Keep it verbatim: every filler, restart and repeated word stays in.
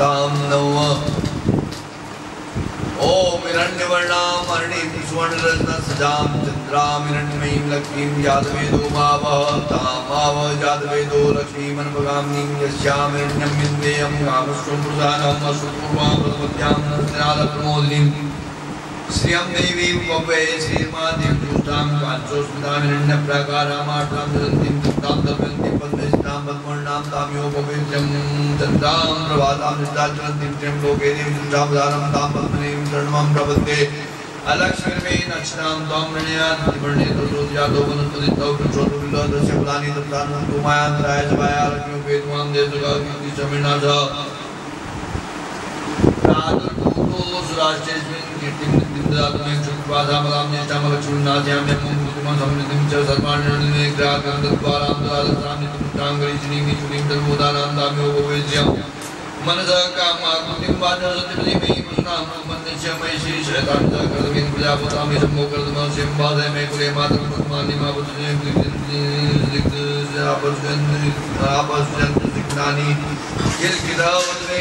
ताम ओम हिरण्यवर्णाम अर्णीम सुवर्णरत्न सजाम चित्राम हिरण्मयीं लक्ष्मीं यादवेदोमावह तामावह यादवेदो लक्ष्मीमनपगामिनीं यस्यां हिरण्यं विन्देयं कामस्वं प्रसादं वसुरूपां प्रपद्यां प्रमोदिनीं श्रियं देवीं वपे श्रीमादिं दुष्टां काञ्चोस्मितां हिरण्यप्राकारामार्तां ददन्तीं तप्तां दमयन्तीं बन्धिष्ठां पद्मर्णां तां योपवेद्यं चन्द्रां प्रभातां निष्ठाचलन्तीं त्र्यं लोके देवीं सुष्ठापदानं तां पद्मनीं शरणं प्रपद्ये अलक्ष्मीर्वेण अक्षरां त्वां मृणयात् त्रिवर्णे दुर्योधयातो वनस्पतितौ प्रचोदुर्बिलः दस्यपदानि तप्तानं कुमायान्तराय सभाया लक्ष्मीं वेदुमां देवदुर्गाकीर्ति समीनाथ राष्ट्रेस्मिन् कीर्तिं दातुमे चुक्वादा बलाम्ये चामलचुन्नाद्याम्ये मुमुतुमा समृद्धिं च सर्वाण्यनुने ग्राहकंदत्वारां दादात्रानितं तांगरीजनीं निचुनीं धर्मोदानां दाम्योपवेज्यं मनसा कामाकृतिं वाचसतिपतिमे प्रसुनां मन्यस्य महेशि शयतां च कर्तवीं प्रजापतामे सम्मोकर्तमनस्यं बाधय मे कुले मातरं पद्मानिमा वचने लिखितं आपसजन आपसजन सिग्नानि किल किदा।